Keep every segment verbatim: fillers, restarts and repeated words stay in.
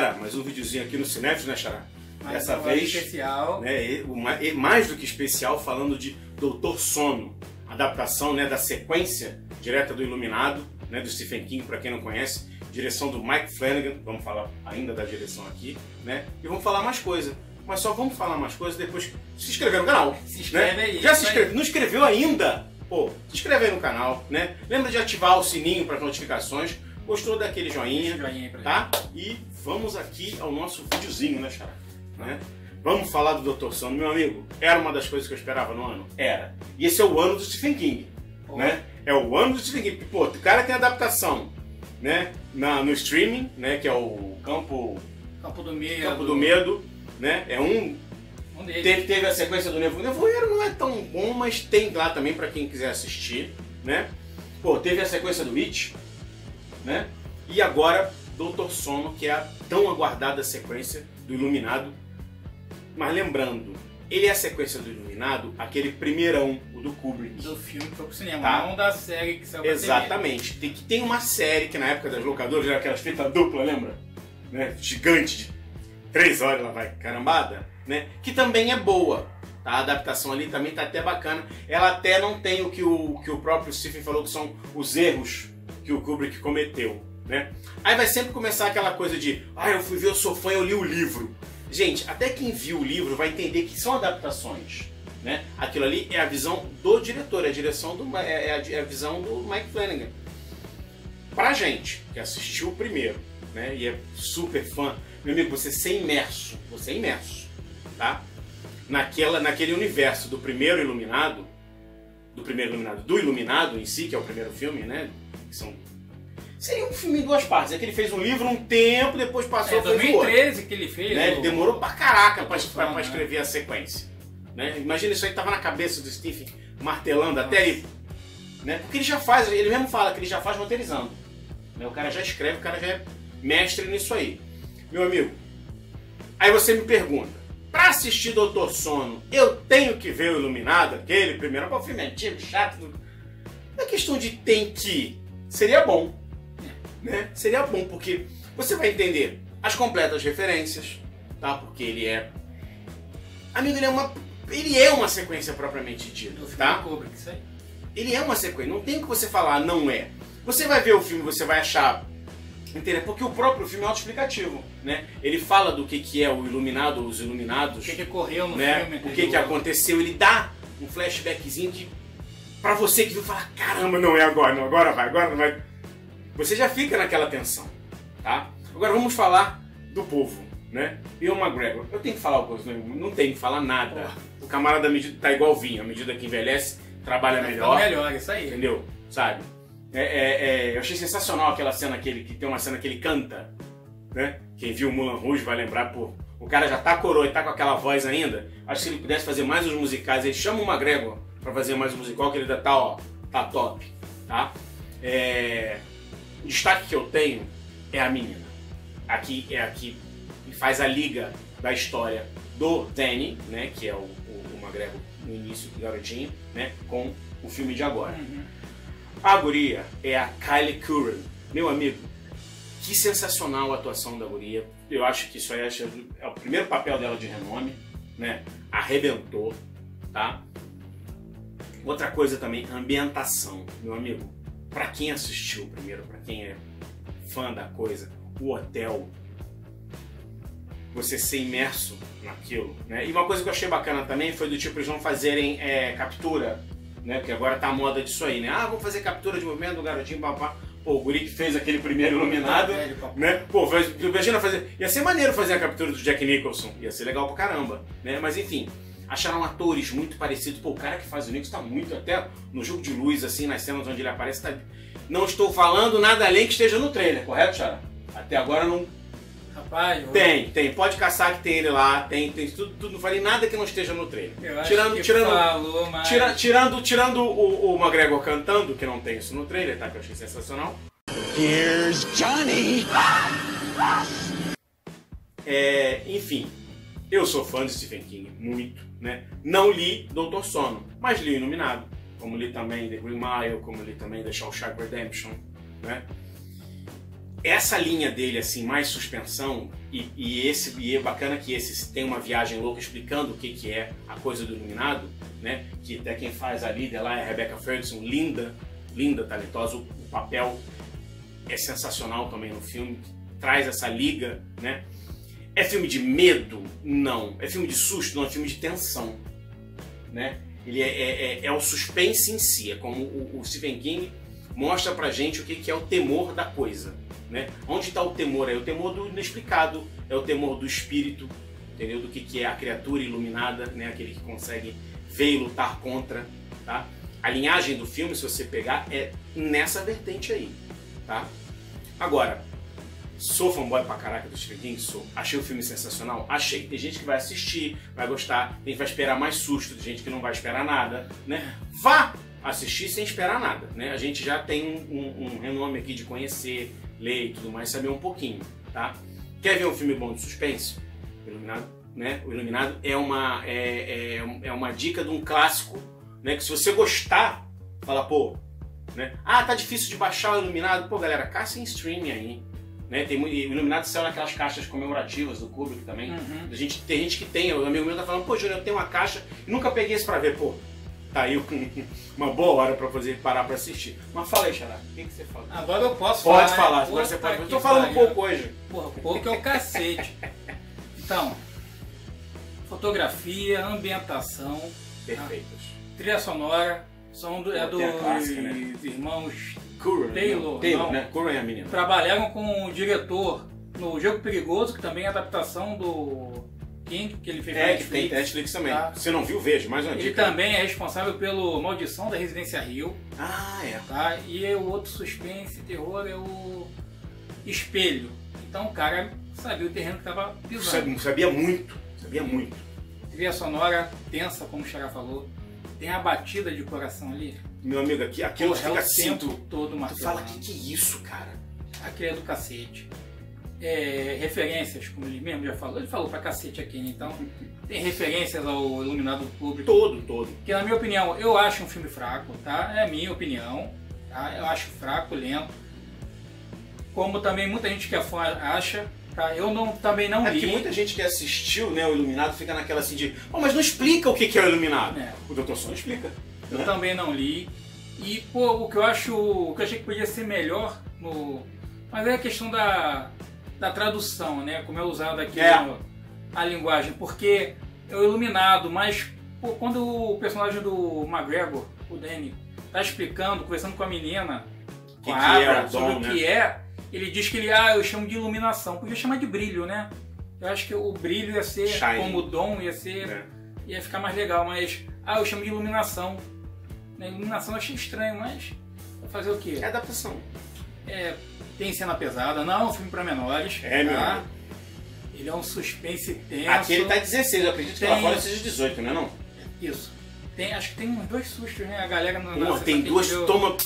galera, mais um videozinho aqui no Cinefios, né, Xará? Dessa vez, especial. Né, e mais do que especial, falando de Doutor Sono, adaptação, né, da sequência direta do Iluminado, né, do Stephen King, para quem não conhece, direção do Mike Flanagan. Vamos falar ainda da direção aqui, né? E vamos falar mais coisa. Mas só vamos falar mais coisas depois. Se inscrever no canal. Se inscreve, né? Aí. Já se inscreveu? Não inscreveu ainda? Pô, se inscreve aí no canal, né? Lembra de ativar o sininho para as notificações. Gostou daquele joinha, joinha aí, tá? E vamos aqui ao nosso videozinho, né, Xará? Né? Vamos falar do Doutor Sono, meu amigo. Era uma das coisas que eu esperava no ano? Era. E esse é o ano do Stephen King, oh. né? É o ano do Stephen King. Pô, o cara tem adaptação, né? Na, no streaming, né? Que é o Campo... Campo do Medo. Campo do Medo. Né? É um, um teve, teve a sequência do Nevoeiro. O Nevoeiro não é tão bom, mas tem lá também para quem quiser assistir, né? Pô, teve a sequência do It, né? E agora Doutor Sono, que é a tão aguardada sequência do Iluminado. Mas lembrando, ele é a sequência do Iluminado, aquele primeirão, o do Kubrick. Do filme que foi pro cinema, tá? Não da série que saiu pra Exatamente. Tem, tem uma série que na época das locadoras era aquelas fitas dupla, lembra? Né? Gigante de Três horas ela vai, carambada, né? Que também é boa, tá? A adaptação ali também tá até bacana. Ela até não tem o que o, que o próprio Stephen falou, que são os erros que o Kubrick cometeu, né? Aí vai sempre começar aquela coisa de, ah, eu fui ver, eu sou fã, eu li o livro. Gente, até quem viu o livro vai entender que são adaptações, né? Aquilo ali é a visão do diretor, é a, direção do, é a, é a visão do Mike Flanagan. Pra gente, que assistiu o primeiro, né? E é super fã. Meu amigo, você ser imerso, você é imerso, tá? Naquela, naquele universo do primeiro Iluminado, do primeiro Iluminado, do Iluminado em si, que é o primeiro filme, né? Que são... Seria um filme em duas partes, é que ele fez um livro um tempo, depois passou... É, dois mil e treze que ele fez. Né? Ele demorou pra caraca pra, pra, pra escrever a sequência. Né? Imagina isso aí, tava na cabeça do Stephen, martelando Nossa. até ele... Né? Porque ele já faz, ele mesmo fala que ele já faz roteirizando. Né? O cara já escreve, o cara já é mestre nisso aí. Meu amigo, aí você me pergunta, pra assistir Doutor Sono, eu tenho que ver o Iluminado, aquele primeiro, o filme antigo, chato. Não é questão de tem que, seria bom, né? Seria bom, porque você vai entender as completas referências, tá? Porque ele é... Amigo, ele é uma, ele é uma sequência propriamente dita, tá? Ele é uma sequência, não tem o que você falar, não é. Você vai ver o filme, você vai achar... Entender, porque o próprio filme é autoexplicativo, né? Ele fala do que, que é o Iluminado, os Iluminados, o que, que ocorreu no né? filme, o que, que aconteceu, ele dá um flashbackzinho que pra você que viu falar, caramba, não é agora, não, agora vai, agora não vai. Você já fica naquela tensão, tá? Agora vamos falar do povo, né? Ewan McGregor, eu tenho que falar alguma coisa, não tenho que falar nada. Oh. O camarada tá igual vinho, à medida que envelhece, trabalha Mas melhor. melhor, isso aí. Entendeu? Sabe? É, é, é, eu achei sensacional aquela cena que, ele, que tem uma cena que ele canta, né? Quem viu o Moulin Rouge vai lembrar, pô, o cara já tá coroa e tá com aquela voz ainda. Acho que se ele pudesse fazer mais os musicais, ele chama o McGregor pra fazer mais o musical, que ele ainda tá, ó, tá top, tá? É, o destaque que eu tenho é a menina. Aqui é a que faz a liga da história do Danny, né? Que é o, o, o McGregor no início, o garotinho, né? Com o filme de agora. Uhum. A guria é a Kyliegh Curran. Meu amigo, que sensacional a atuação da guria. Eu acho que isso aí é o primeiro papel dela de renome, né? Arrebentou, tá? Outra coisa também, ambientação. Meu amigo, pra quem assistiu primeiro, pra quem é fã da coisa, o hotel, você ser imerso naquilo, né? E uma coisa que eu achei bacana também foi do tipo, eles não fazerem é, captura, né? Porque agora tá a moda disso aí, né? Ah, vou fazer captura de movimento do garotinho, papá. Pô, o guri que fez aquele primeiro Iluminado, velho, né? Pô, imagina fazer... Ia ser maneiro fazer a captura do Jack Nicholson. Ia ser legal pra caramba, né? Mas enfim, acharam atores muito parecidos. Pô, o cara que faz o Nicholson tá muito até no jogo de luz, assim, nas cenas onde ele aparece. Tá... Não estou falando nada além que esteja no trailer, correto, Xará? Até agora não... Rapaz, eu... Tem, tem. Pode caçar que tem ele lá, tem, tem tudo, tudo. Não falei nada que não esteja no trailer. Eu acho tirando, que tirando, falou, mas... tira, tirando, tirando o, o McGregor cantando, que não tem isso no trailer, tá? Que eu achei sensacional. Here's Johnny! É, enfim, eu sou fã de Stephen King, muito, né? Não li Doutor Sono, mas li Iluminado, como li também The Green Mile, como li também The Shawshank Redemption, né? essa linha dele, assim, mais suspensão, e, e, esse, e é bacana que esse tem uma viagem louca explicando o que, que é a coisa do Iluminado, né? Que até quem faz a líder lá é a Rebecca Ferguson, linda, linda, talentosa. O, o papel é sensacional também no filme, traz essa liga, né? É filme de medo? Não. É filme de susto? Não. É filme de tensão, né? Ele é, é, é, é o suspense em si, é como o, o Stephen King mostra pra gente o que, que é o temor da coisa. Né? Onde está o temor? É o temor do inexplicado, é o temor do espírito, entendeu? Do que, que é a criatura iluminada, né? Aquele que consegue ver e lutar contra. Tá? A linhagem do filme, se você pegar, é nessa vertente aí. Tá? Agora, sou fanboy pra caraca do Stephen King? Sou. Achei o filme sensacional? Achei. Tem gente que vai assistir, vai gostar, tem gente que vai esperar mais susto, tem gente que não vai esperar nada. Né? Vá assistir sem esperar nada. Né? A gente já tem um, um, um renome aqui de conhecer, ler e tudo mais, saber um pouquinho, tá? Quer ver um filme bom de suspense? O Iluminado, né? O Iluminado é uma, é, é, é uma dica de um clássico, né? Que se você gostar, fala, pô, né? Ah, tá difícil de baixar o Iluminado. Pô, galera, caça em streaming aí, né? Tem muito, o Iluminado saiu naquelas caixas comemorativas do Kubrick também. Uhum. A gente, tem gente que tem, o amigo meu tá falando, pô, Júnior, eu tenho uma caixa e nunca peguei esse pra ver, pô. Tá aí uma boa hora pra fazer, parar pra assistir. Mas fala aí, Xará, o que, que você fala? Agora eu posso falar. Pode falar, agora você pode. Eu tô falando pouco hoje. Porra, pouco é o cacete. Então, fotografia, ambientação. Perfeitos. Tá? Trilha sonora, são do, é do clássica, né? Irmãos Curran, Taylor. Taylor, né? Curran é a menina. Trabalharam com o diretor no Jogo Perigoso, que também é a adaptação do King, que ele fez é, Netflix, tem Netflix também. Tá? Se não viu, veja, mais uma dica. Ele também é responsável pelo Maldição da Residência Hill. Ah, é. Tá? E o outro suspense, terror, é o Espelho. Então o cara sabia o terreno que estava pisando. Sabia, sabia muito, sabia muito. Trilha sonora tensa, como o Xará falou. Tem a batida de coração ali. Meu amigo, aqui, aqui eu fico assim, todo martelando. Tu fala, o que, que é isso, cara? Aquilo é do cacete. É, referências, como ele mesmo já falou, ele falou pra cacete aqui, né? Então tem referências ao Iluminado Público. Todo, todo. Que na minha opinião, eu acho um filme fraco, tá? É a minha opinião, tá? Eu acho fraco, lento. Como também muita gente que é fã acha, tá? Eu não, também não é vi. É que muita gente que assistiu, né, o Iluminado fica naquela assim de, oh, mas não explica o que é o Iluminado. É. O Doutor Sono explica. Eu né? também não li. E, pô, o que eu acho, o que eu achei que podia ser melhor no... Mas é a questão da... da tradução, né? Como é usado aqui é. No, a linguagem, porque é o Iluminado, mas pô, quando o personagem do McGregor, o Danny, tá explicando, conversando com a menina, com que a que Abra, é o sobre dom, o que né? é, ele diz que ele, ah, eu chamo de iluminação, podia chamar de brilho, né? Eu acho que o brilho ia ser, Shine. Como o dom, ia ser, é. Ia ficar mais legal, mas, ah, eu chamo de iluminação. Na iluminação eu achei estranho, mas vou fazer o quê? É adaptação. É... Tem cena pesada, não é um filme para menores. É, meu tá? Ele é um suspense tenso. Aqui ele tá dezesseis, eu acredito tem... que lá fora seja dezoito, não é não? Isso. Tem, acho que tem uns dois sustos, né? A galera não. Pô, tem duas, deu... toma.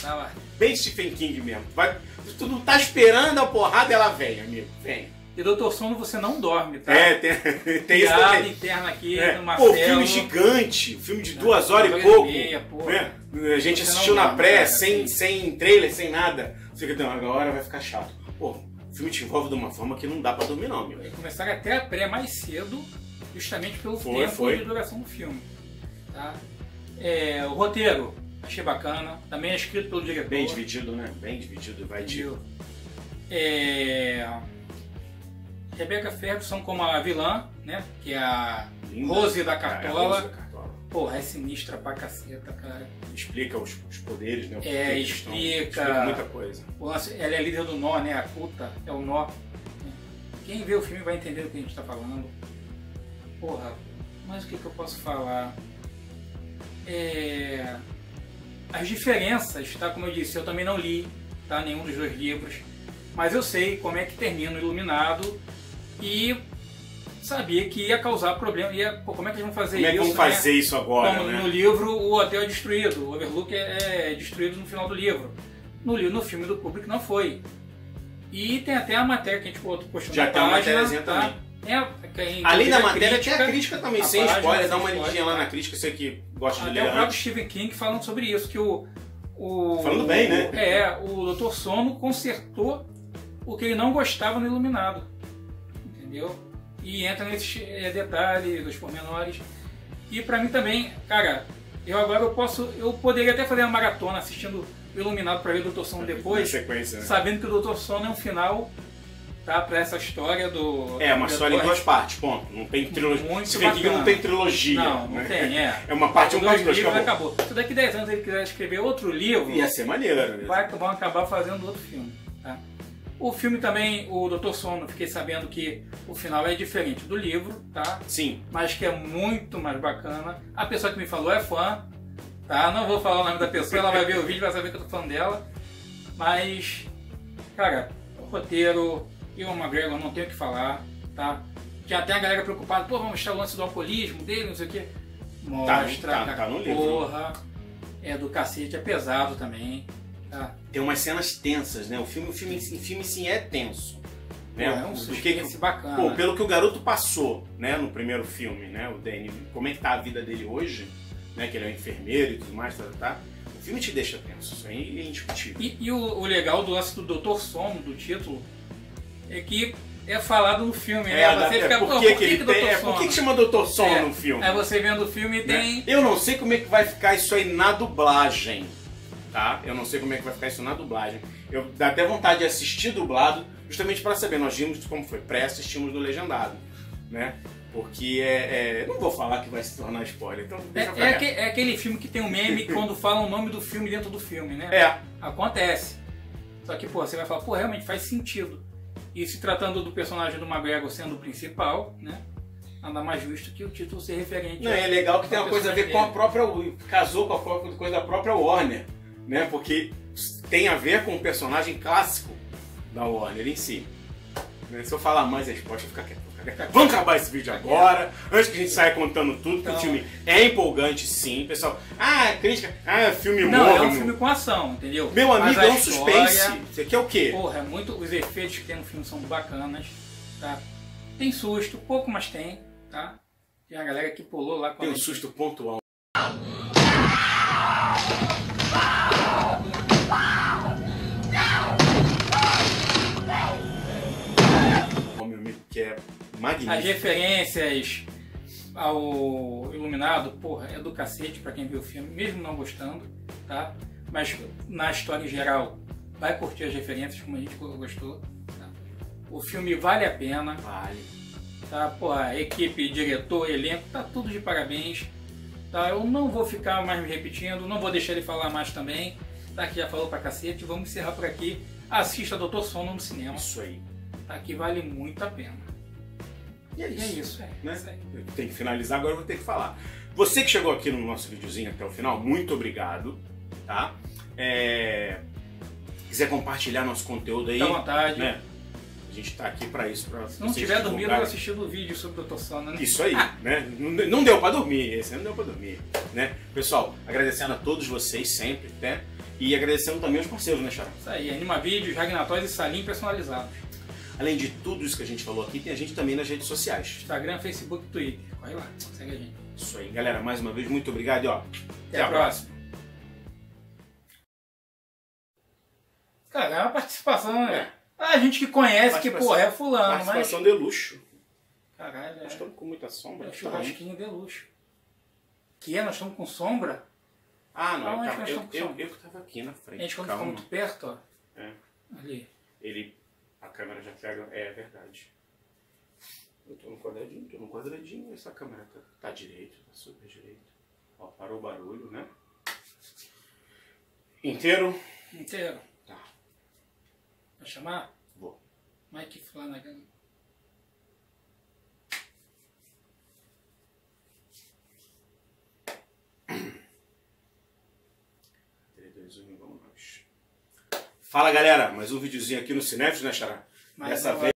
Tá lá. Bem Stephen King mesmo. Vai... Tu não tá esperando a porrada, ela vem, amigo. Vem. E Doutor Sono você não dorme, tá? É, tem, tem isso também. Interna aqui, é. No Marcelo. Pô, filme gigante, filme de duas é, horas e pouco. Meia, é. A gente você assistiu na dorme, pré, cara, sem, sem trailer, sem nada. Não, agora vai ficar chato. Pô, o filme te envolve de uma forma que não dá pra dormir não, meu. Começaram até a pré mais cedo, justamente pelo foi, tempo foi. De duração do filme. Tá? É, o roteiro, achei bacana. Também é escrito pelo diretor. Bem dividido, né? Bem dividido, vai de... É... Rebecca Ferguson como a vilã, né? Que é a Linda. Rose da Cartola. Ah, é porra, é sinistra pra caceta, cara. Explica os, os poderes, né? O é, explica, explica muita coisa. Ela é líder do nó, né? A Kuta é o nó. Quem vê o filme vai entender o que a gente tá falando. Porra, mas o que, que eu posso falar? É... As diferenças, tá? Como eu disse, eu também não li, tá? Nenhum dos dois livros. Mas eu sei como é que termina o Iluminado e... sabia que ia causar problema, ia, pô, como é que eles vão fazer como isso? Como é que vão né? fazer isso agora? Como, né? No livro o hotel é destruído, o Overlook é, é destruído no final do livro. No, no filme do Kubrick não foi. E tem até a matéria que a gente postou já na tem página. Já tá? Tem a matériazinha também. Além da matéria, crítica, tem a crítica também, a sem página, spoiler, dá uma lidinha lá na crítica, você que gosta até de ler. Tem o próprio Stephen King falando sobre isso, que o... o falando bem, o, né? É, o Doutor Sono consertou o que ele não gostava no Iluminado, entendeu? E entra nesses é, detalhes, dos pormenores. E pra mim também, cara, eu agora eu posso, eu poderia até fazer uma maratona assistindo o Iluminado pra ver o Doutor Sono depois, né? Sabendo que o Doutor Sono é um final, tá, pra essa história do... É, uma história em duas partes, ponto. Não tem trilogia. Se bem que não tem trilogia. Não, não né? tem, é. É uma parte, um parte, dois, acabou. acabou. Se daqui a dez anos ele quiser escrever outro livro... Ia ser maneiro. Vai, vão acabar fazendo outro filme, tá? O filme também, o Doutor Sono, fiquei sabendo que o final é diferente do livro, tá? Sim. Mas que é muito mais bacana. A pessoa que me falou é fã, tá? Não vou falar o nome da pessoa, ela vai ver o vídeo e vai saber que eu tô falando dela. Mas, cara, o roteiro... Ewan McGregor, não tenho o que falar, tá? Tinha até a galera preocupada, pô, vamos mostrar o lance do alcoolismo dele, não sei o que. Mostra, tá, tá, tá no porra, livro. É do cacete, é pesado também, tá? Tem umas cenas tensas, né? O filme, o filme, o filme sim é tenso, né? É um suspense bacana. Pô, pelo que o garoto passou, né? No primeiro filme, né? O Danny, como é que tá a vida dele hoje, né? Que ele é um enfermeiro e tudo mais, tá? tá. O filme te deixa tenso, isso aí é indiscutível. E, e o, o legal do lance do Doutor Sono, do título, é que é falado no filme, né? É, você fica, por que, que ele tem, é, por que, que chama Doutor Sono é, no filme? Aí você vendo o filme tem... Né? Eu não sei como é que vai ficar isso aí na dublagem, tá? Eu não sei como é que vai ficar isso na dublagem. Eu dá até vontade de assistir dublado, justamente para saber. Nós vimos como foi pré-assistimos no legendado, né? Porque é, é... Não vou falar que vai se tornar spoiler, então deixa é, é, aquele, é aquele filme que tem um meme quando fala o nome do filme dentro do filme, né? É. Acontece. Só que, pô, você vai falar, pô, realmente faz sentido. E se tratando do personagem do McGregor sendo o principal, né? Nada mais justo que o título ser referente. Não, a, é legal que tem uma coisa a ver dele. com a própria... Casou com a coisa da própria Warner, né? Porque tem a ver com o personagem clássico da Warner em si. Se eu falar mais a resposta, fica quieto. Fica quieto. Vamos acabar esse vídeo agora, antes que a gente saia contando tudo, então... que o filme é empolgante, sim, pessoal. Ah, crítica... Ah, filme morno. Não, é um filme com ação, entendeu? Meu amigo, Mas é um história... suspense. Isso aqui é o quê? Porra, é muito... Os efeitos que tem no filme são bacanas, tá? Tem susto, pouco, mas tem, tá? Tem a galera que pulou lá... com Tem um gente... susto pontual. Que é magnífico. As referências ao Iluminado, porra, é do cacete pra quem viu o filme, mesmo não gostando, tá? Mas na história em geral, vai curtir as referências como a gente gostou, tá? O filme vale a pena. Vale. Tá? Porra, equipe, diretor, elenco, tá tudo de parabéns, tá? Eu não vou ficar mais me repetindo, não vou deixar ele falar mais também, tá? Que já falou pra cacete, vamos encerrar por aqui. Assista Doutor Sono no cinema. Isso aí. Aqui vale muito a pena. E é isso. E é isso, é, né? isso eu tenho que finalizar, agora eu vou ter que falar. Você que chegou aqui no nosso videozinho até o final, muito obrigado, tá? É... Quiser compartilhar nosso conteúdo aí. Fica à vontade. Né? A gente tá aqui pra isso. Pra Se não tiver dormindo, eu vou assistir o vídeo sobre o Doutor Sono, né? Isso aí, né? Não deu pra dormir, esse não deu pra dormir, né? Pessoal, agradecendo a todos vocês sempre, né? E agradecendo também aos parceiros, né, Xará? Isso aí, Anima Vídeos, Ragnatóis e Salim personalizados. Além de tudo isso que a gente falou aqui, tem a gente também nas redes sociais. Instagram, Facebook, Twitter. Corre lá, segue a gente. Isso aí, galera. Mais uma vez, muito obrigado e ó, até, até a próxima. próxima. Cara, é uma participação, né? É. A gente que conhece, que porra, é fulano, mas... Participação de luxo. Caralho, Nós é. estamos com muita sombra. É um churrasquinho de luxo. Que é? Nós estamos com sombra? Ah, não. Calma, eu, eu, eu que estava aqui na frente. A gente, quando ficou muito perto, ó. É. Ali. Ele... A câmera já pega... É, é verdade. Eu tô no quadradinho, tô no quadradinho. Essa câmera tá, tá direito, tá super direito. Ó, parou o barulho, né? Inteiro? Inteiro. Tá. Vai chamar? Vou. Mike Flanagan. três, dois, um, vamos nós. Fala galera, mais um videozinho aqui no Cinéfilos, né, Xará? Dessa vez...